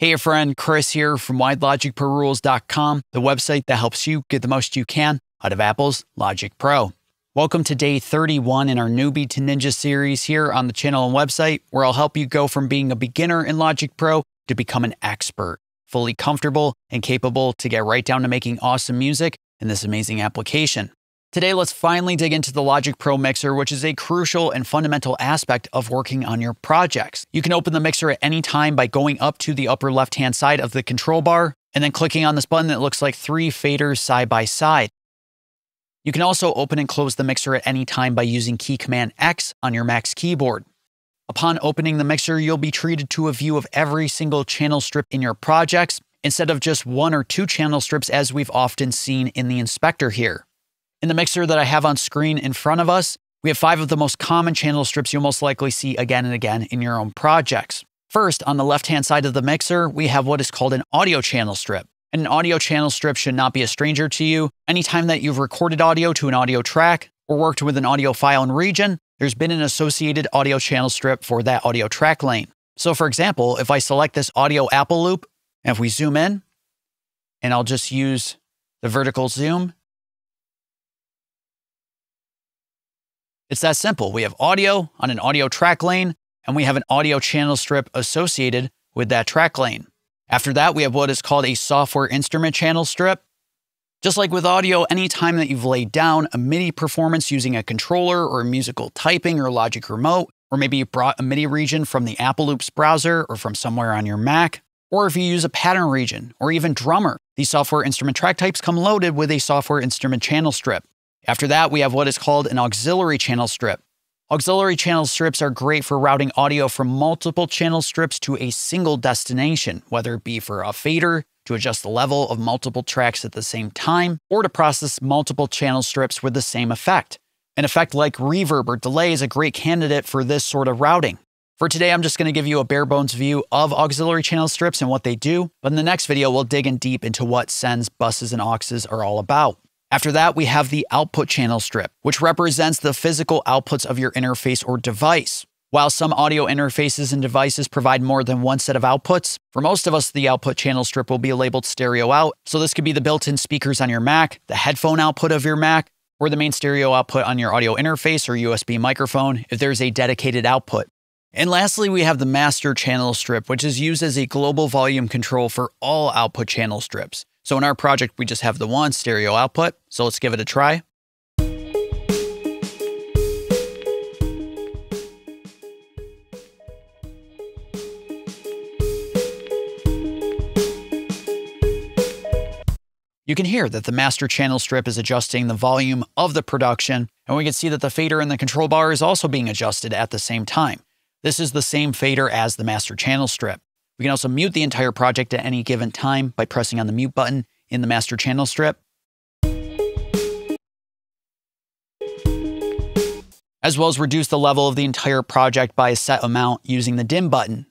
Hey, friend, Chris here from WhyLogicProRules.com, the website that helps you get the most you can out of Apple's Logic Pro. Welcome to day 31 in our Newbie to Ninja series here on the channel and website, where I'll help you go from being a beginner in Logic Pro to become an expert, fully comfortable and capable to get right down to making awesome music in this amazing application. Today, let's finally dig into the Logic Pro Mixer, which is a crucial and fundamental aspect of working on your projects. You can open the Mixer at any time by going up to the upper left-hand side of the control bar and then clicking on this button that looks like three faders side by side. You can also open and close the Mixer at any time by using key command X on your Mac's keyboard. Upon opening the Mixer, you'll be treated to a view of every single channel strip in your projects instead of just one or two channel strips as we've often seen in the inspector here. In the Mixer that I have on screen in front of us, we have five of the most common channel strips you'll most likely see again and again in your own projects. First, on the left-hand side of the Mixer, we have what is called an audio channel strip. And an audio channel strip should not be a stranger to you. Anytime that you've recorded audio to an audio track or worked with an audio file and region, there's been an associated audio channel strip for that audio track lane. So for example, if I select this audio Apple loop, and if we zoom in, and I'll just use the vertical zoom, it's that simple. We have audio on an audio track lane, and we have an audio channel strip associated with that track lane. After that, we have what is called a software instrument channel strip. Just like with audio, anytime that you've laid down a MIDI performance using a controller or musical typing or Logic Remote, or maybe you brought a MIDI region from the Apple Loops browser or from somewhere on your Mac, or if you use a pattern region or even drummer, these software instrument track types come loaded with a software instrument channel strip. After that, we have what is called an auxiliary channel strip. Auxiliary channel strips are great for routing audio from multiple channel strips to a single destination, whether it be for a fader, to adjust the level of multiple tracks at the same time, or to process multiple channel strips with the same effect. An effect like reverb or delay is a great candidate for this sort of routing. For today, I'm just going to give you a bare bones view of auxiliary channel strips and what they do, but in the next video, we'll dig in deep into what sends, buses, and auxes are all about. After that, we have the output channel strip, which represents the physical outputs of your interface or device. While some audio interfaces and devices provide more than one set of outputs, for most of us, the output channel strip will be labeled stereo out. So this could be the built-in speakers on your Mac, the headphone output of your Mac, or the main stereo output on your audio interface or USB microphone if there's a dedicated output. And lastly, we have the master channel strip, which is used as a global volume control for all output channel strips. So in our project, we just have the one stereo output. So let's give it a try. You can hear that the master channel strip is adjusting the volume of the production, and we can see that the fader in the control bar is also being adjusted at the same time. This is the same fader as the master channel strip. We can also mute the entire project at any given time by pressing on the mute button in the master channel strip. As well as reduce the level of the entire project by a set amount using the dim button.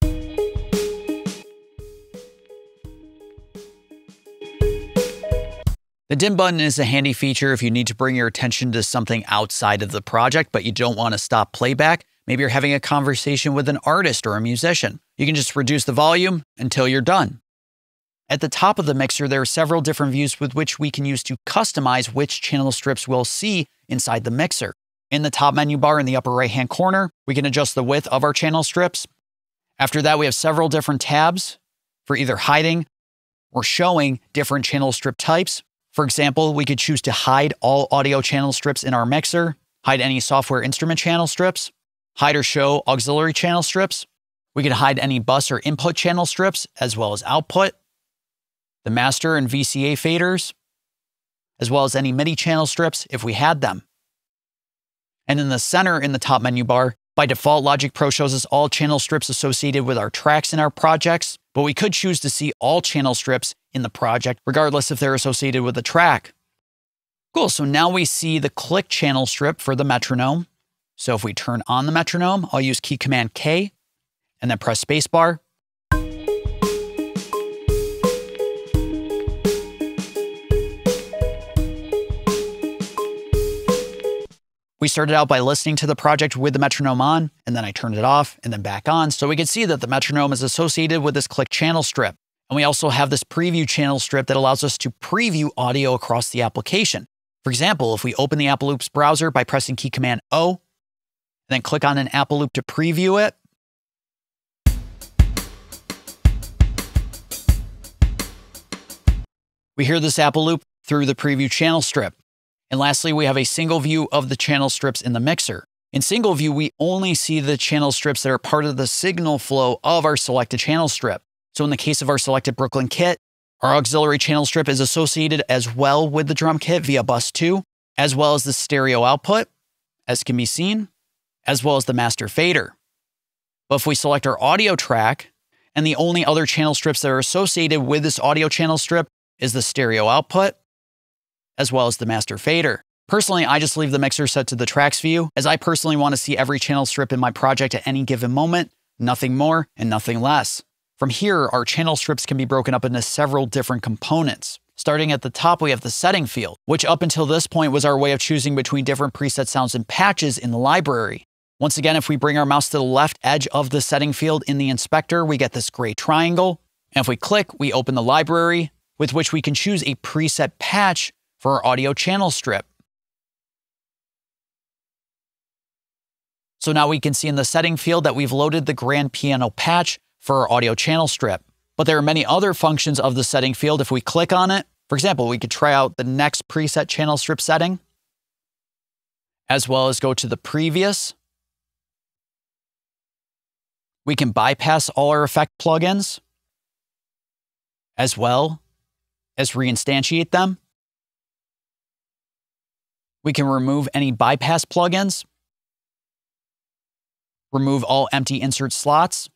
The dim button is a handy feature if you need to bring your attention to something outside of the project, but you don't want to stop playback. Maybe you're having a conversation with an artist or a musician. You can just reduce the volume until you're done. At the top of the Mixer, there are several different views with which we can use to customize which channel strips we'll see inside the Mixer. In the top menu bar in the upper right-hand corner, we can adjust the width of our channel strips. After that, we have several different tabs for either hiding or showing different channel strip types. For example, we could choose to hide all audio channel strips in our Mixer, hide any software instrument channel strips, hide or show auxiliary channel strips. We can hide any bus or input channel strips, as well as output, the master and VCA faders, as well as any MIDI channel strips if we had them. And in the center in the top menu bar, by default, Logic Pro shows us all channel strips associated with our tracks in our projects, but we could choose to see all channel strips in the project, regardless if they're associated with a track. Cool, so now we see the click channel strip for the metronome. So if we turn on the metronome, I'll use key command K and then press spacebar. We started out by listening to the project with the metronome on, and then I turned it off and then back on so we could see that the metronome is associated with this click channel strip. And we also have this preview channel strip that allows us to preview audio across the application. For example, if we open the Apple Loops browser by pressing key command O, and then click on an Apple Loop to preview it, we hear this Apple Loop through the preview channel strip. And lastly, we have a single view of the channel strips in the mixer. In single view, we only see the channel strips that are part of the signal flow of our selected channel strip. So in the case of our selected Brooklyn kit, our auxiliary channel strip is associated as well with the drum kit via bus 2, as well as the stereo output, as can be seen, as well as the master fader. But if we select our audio track, and the only other channel strips that are associated with this audio channel strip is the stereo output, as well as the master fader. Personally, I just leave the mixer set to the tracks view, as I personally want to see every channel strip in my project at any given moment, nothing more and nothing less. From here, our channel strips can be broken up into several different components. Starting at the top, we have the setting field, which up until this point was our way of choosing between different preset sounds and patches in the library. Once again, if we bring our mouse to the left edge of the setting field in the inspector, we get this gray triangle. And if we click, we open the library, with which we can choose a preset patch for our audio channel strip. So now we can see in the setting field that we've loaded the grand piano patch for our audio channel strip. But there are many other functions of the setting field if we click on it. For example, we could try out the next preset channel strip setting, as well as go to the previous. We can bypass all our effect plugins, as well as reinstantiate them. We can remove any bypass plugins, remove all empty insert slots,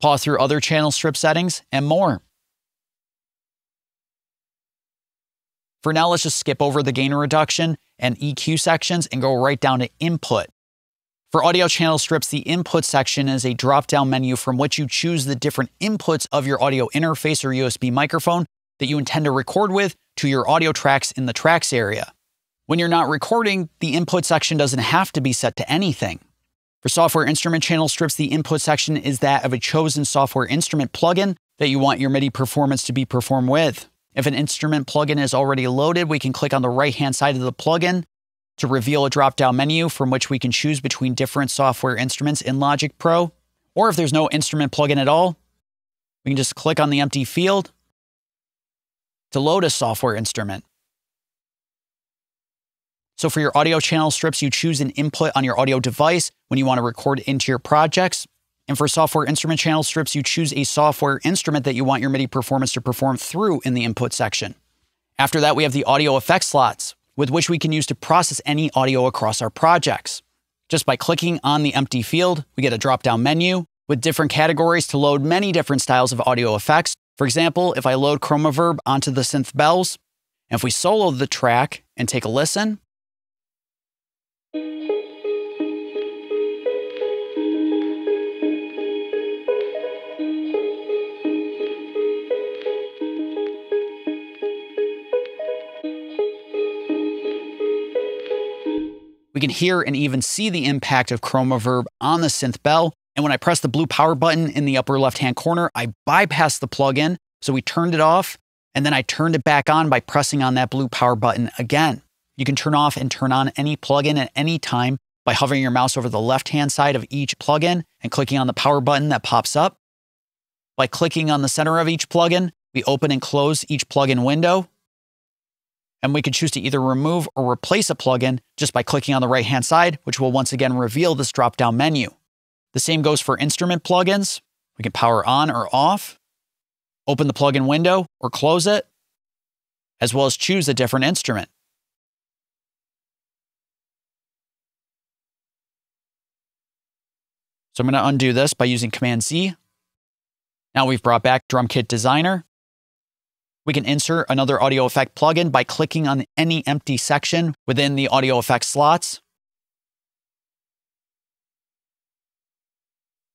paw through other channel strip settings, and more. For now, let's just skip over the gain reduction and EQ sections and go right down to input. For audio channel strips, the input section is a drop-down menu from which you choose the different inputs of your audio interface or USB microphone that you intend to record with to your audio tracks in the tracks area. When you're not recording, the input section doesn't have to be set to anything. For software instrument channel strips, the input section is that of a chosen software instrument plugin that you want your MIDI performance to be performed with. If an instrument plugin is already loaded, we can click on the right-hand side of the plugin to reveal a drop-down menu from which we can choose between different software instruments in Logic Pro. Or if there's no instrument plugin at all, we can just click on the empty field to load a software instrument. So for your audio channel strips, you choose an input on your audio device when you want to record into your projects. And for software instrument channel strips, you choose a software instrument that you want your MIDI performance to perform through in the input section. After that, we have the audio effect slots, with which we can use to process any audio across our projects. Just by clicking on the empty field, we get a drop-down menu with different categories to load many different styles of audio effects. For example, if I load ChromaVerb onto the synth bells, and if we solo the track and take a listen, we can hear and even see the impact of ChromaVerb on the synth bell. And when I press the blue power button in the upper left-hand corner, I bypass the plugin. So we turned it off, and then I turned it back on by pressing on that blue power button again. You can turn off and turn on any plugin at any time by hovering your mouse over the left-hand side of each plugin and clicking on the power button that pops up. By clicking on the center of each plugin, we open and close each plugin window. And we can choose to either remove or replace a plugin just by clicking on the right-hand side, which will once again reveal this drop-down menu. The same goes for instrument plugins. We can power on or off, open the plugin window or close it, as well as choose a different instrument. So I'm going to undo this by using Command Z. Now we've brought back Drum Kit Designer. We can insert another audio effect plugin by clicking on any empty section within the audio effect slots.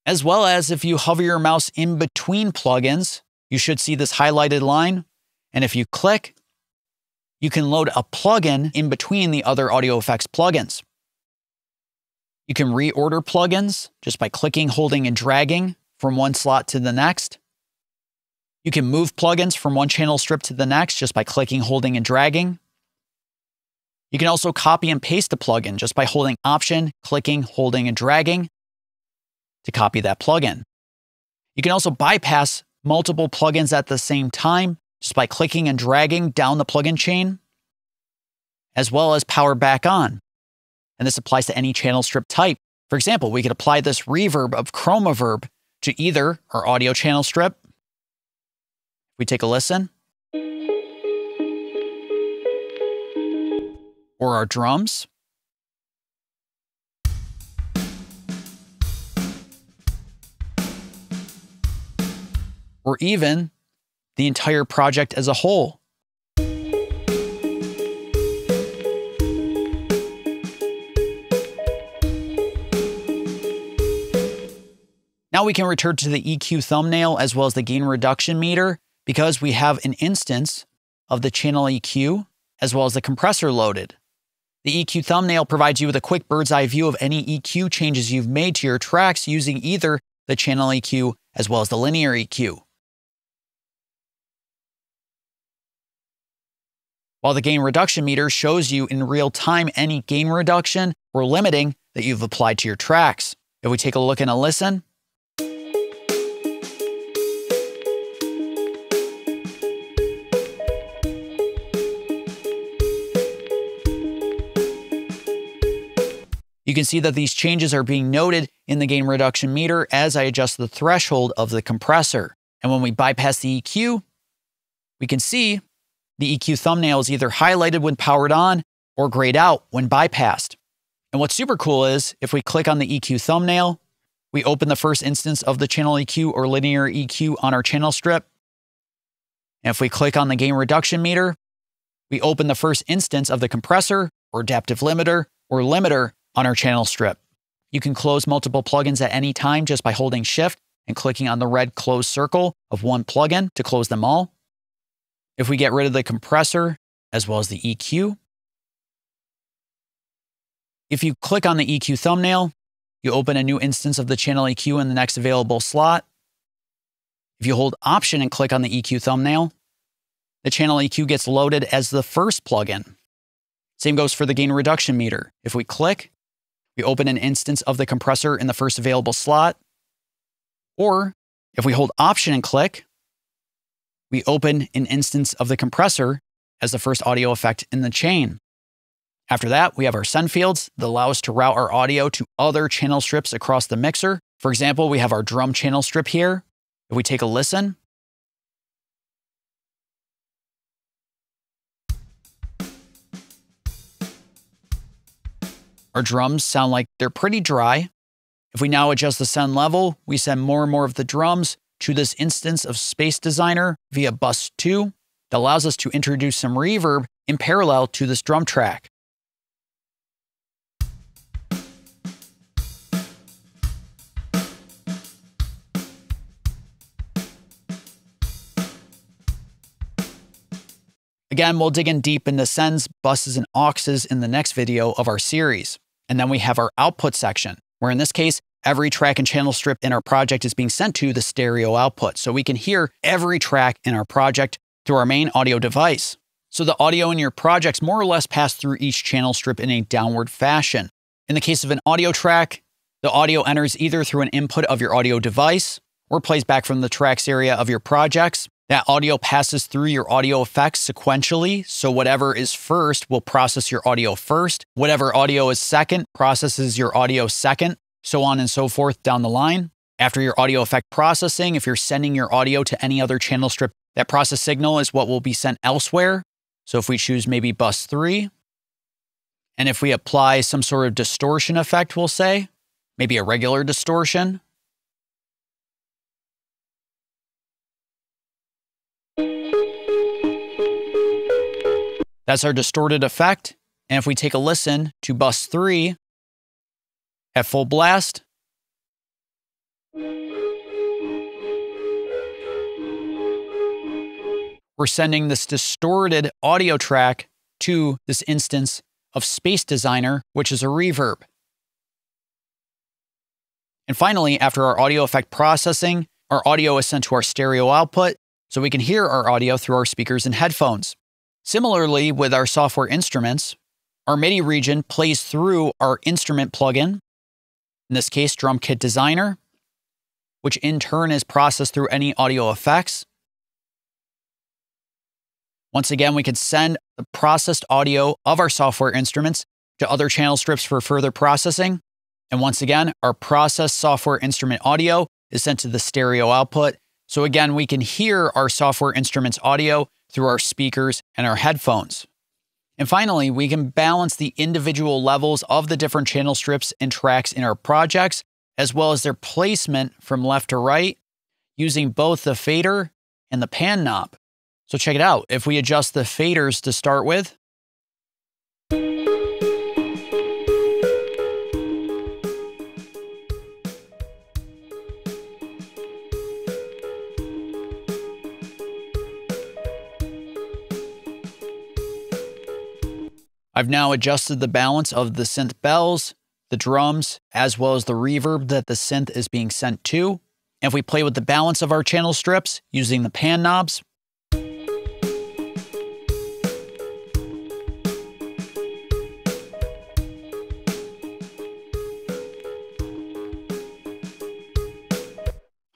As well as if you hover your mouse in between plugins, you should see this highlighted line. And if you click, you can load a plugin in between the other audio effects plugins. You can reorder plugins just by clicking, holding, and dragging from one slot to the next. You can move plugins from one channel strip to the next just by clicking, holding, and dragging. You can also copy and paste the plugin just by holding Option, clicking, holding, and dragging to copy that plugin. You can also bypass multiple plugins at the same time just by clicking and dragging down the plugin chain, as well as power back on. And this applies to any channel strip type. For example, we could apply this reverb of ChromaVerb to either our audio channel strip. We take a listen. Or our drums. Or even the entire project as a whole. Now we can return to the EQ thumbnail as well as the gain reduction meter because we have an instance of the channel EQ as well as the compressor loaded. The EQ thumbnail provides you with a quick bird's eye view of any EQ changes you've made to your tracks using either the channel EQ as well as the linear EQ. While the gain reduction meter shows you in real time any gain reduction or limiting that you've applied to your tracks. If we take a look and a listen, you can see that these changes are being noted in the gain reduction meter as I adjust the threshold of the compressor. And when we bypass the EQ, we can see the EQ thumbnail is either highlighted when powered on or grayed out when bypassed. And what's super cool is if we click on the EQ thumbnail, we open the first instance of the channel EQ or linear EQ on our channel strip. And if we click on the gain reduction meter, we open the first instance of the compressor or adaptive limiter or limiter on our channel strip. You can close multiple plugins at any time just by holding Shift and clicking on the red close circle of one plugin to close them all. If we get rid of the compressor as well as the EQ, if you click on the EQ thumbnail, you open a new instance of the channel EQ in the next available slot. If you hold Option and click on the EQ thumbnail, the channel EQ gets loaded as the first plugin. Same goes for the gain reduction meter. If we click, we open an instance of the compressor in the first available slot, or if we hold Option and click, we open an instance of the compressor as the first audio effect in the chain. After that, we have our send fields that allow us to route our audio to other channel strips across the mixer. For example, we have our drum channel strip here. If we take a listen, our drums sound like they're pretty dry. If we now adjust the send level, we send more and more of the drums to this instance of Space Designer via bus 2 that allows us to introduce some reverb in parallel to this drum track. Again, we'll dig in deep into sends, buses, and auxes in the next video of our series. And then we have our output section, where in this case, every track and channel strip in our project is being sent to the stereo output. So we can hear every track in our project through our main audio device. So the audio in your projects more or less pass through each channel strip in a downward fashion. In the case of an audio track, the audio enters either through an input of your audio device or plays back from the tracks area of your projects. That audio passes through your audio effects sequentially, so whatever is first will process your audio first. Whatever audio is second processes your audio second, so on and so forth down the line. After your audio effect processing, if you're sending your audio to any other channel strip, that process signal is what will be sent elsewhere. So if we choose maybe bus 3, and if we apply some sort of distortion effect, we'll say, maybe a regular distortion, that's our distorted effect. And if we take a listen to bus 3 at full blast, we're sending this distorted audio track to this instance of Space Designer, which is a reverb. And finally, after our audio effect processing, our audio is sent to our stereo output, so we can hear our audio through our speakers and headphones. Similarly, with our software instruments, our MIDI region plays through our instrument plugin, in this case, Drum Kit Designer, which in turn is processed through any audio effects. Once again, we can send the processed audio of our software instruments to other channel strips for further processing. And once again, our processed software instrument audio is sent to the stereo output. So again, we can hear our software instrument's audio through our speakers and our headphones. And finally, we can balance the individual levels of the different channel strips and tracks in our projects, as well as their placement from left to right, using both the fader and the pan knob. So check it out. If we adjust the faders to start with, I've now adjusted the balance of the synth bells, the drums, as well as the reverb that the synth is being sent to. And if we play with the balance of our channel strips using the pan knobs,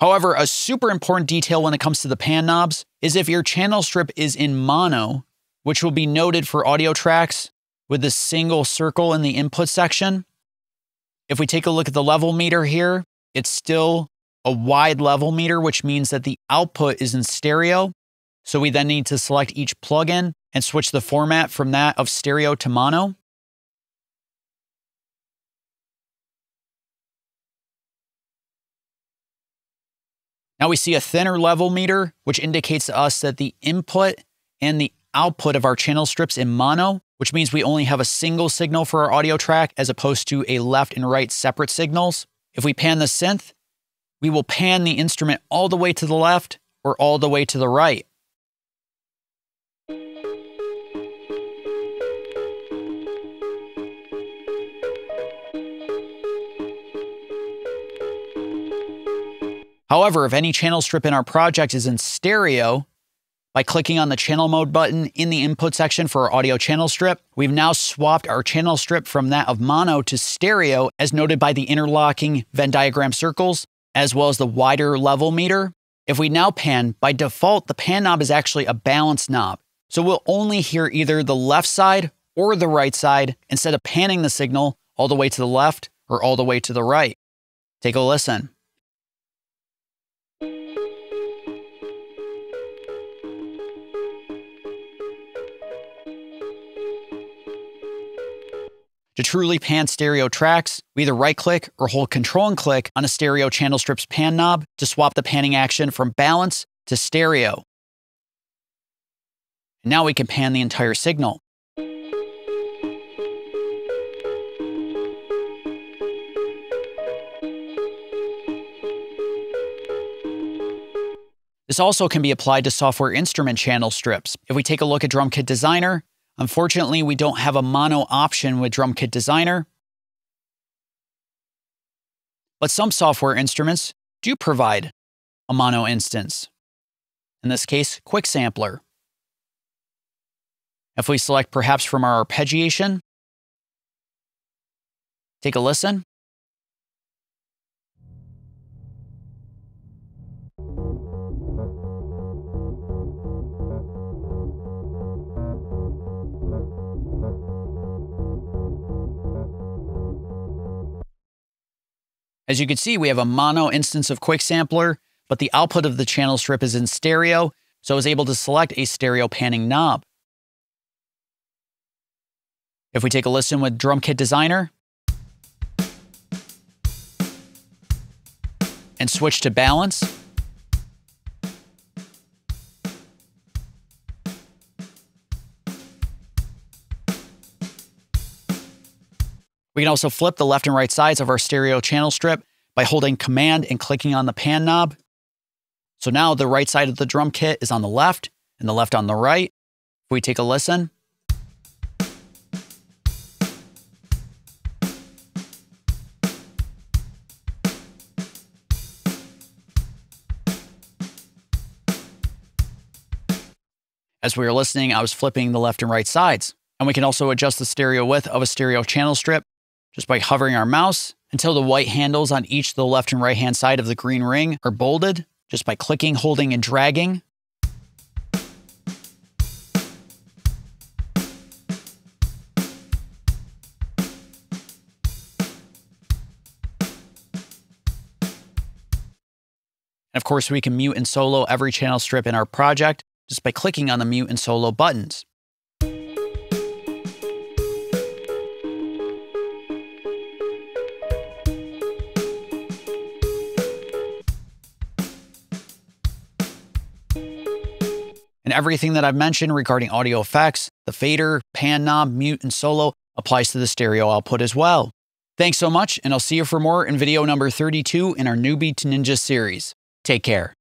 however, a super important detail when it comes to the pan knobs is if your channel strip is in mono, which will be noted for audio tracks with the single circle in the input section. If we take a look at the level meter here, it's still a wide level meter, which means that the output is in stereo. So we then need to select each plugin and switch the format from that of stereo to mono. Now we see a thinner level meter, which indicates to us that the input and the output of our channel strips in mono, which means we only have a single signal for our audio track as opposed to a left and right separate signals. If we pan the synth, we will pan the instrument all the way to the left or all the way to the right. However, if any channel strip in our project is in stereo, by clicking on the channel mode button in the input section for our audio channel strip, we've now swapped our channel strip from that of mono to stereo, as noted by the interlocking Venn diagram circles, as well as the wider level meter. If we now pan, by default, the pan knob is actually a balance knob. So we'll only hear either the left side or the right side instead of panning the signal all the way to the left or all the way to the right. Take a listen. To truly pan stereo tracks, we either right-click or hold Control and click on a stereo channel strip's pan knob to swap the panning action from balance to stereo. And now we can pan the entire signal. This also can be applied to software instrument channel strips. If we take a look at Drum Kit Designer, unfortunately, we don't have a mono option with Drum Kit Designer, but some software instruments do provide a mono instance. In this case, Quick Sampler. If we select perhaps from our arpeggiation, take a listen. As you can see, we have a mono instance of Quick Sampler, but the output of the channel strip is in stereo, so I was able to select a stereo panning knob. If we take a listen with Drum Kit Designer and switch to balance, we can also flip the left and right sides of our stereo channel strip by holding Command and clicking on the pan knob. So now the right side of the drum kit is on the left and the left on the right. If we take a listen, As we were listening, I was flipping the left and right sides. And we can also adjust the stereo width of a stereo channel strip just by hovering our mouse until the white handles on each of the left and right hand side of the green ring are bolded just by clicking, holding, and dragging. And of course, we can mute and solo every channel strip in our project just by clicking on the mute and solo buttons. And everything that I've mentioned regarding audio effects, the fader, pan knob, mute, and solo applies to the stereo output as well. Thanks so much, and I'll see you for more in video number 32 in our Newbie to Ninja series. Take care.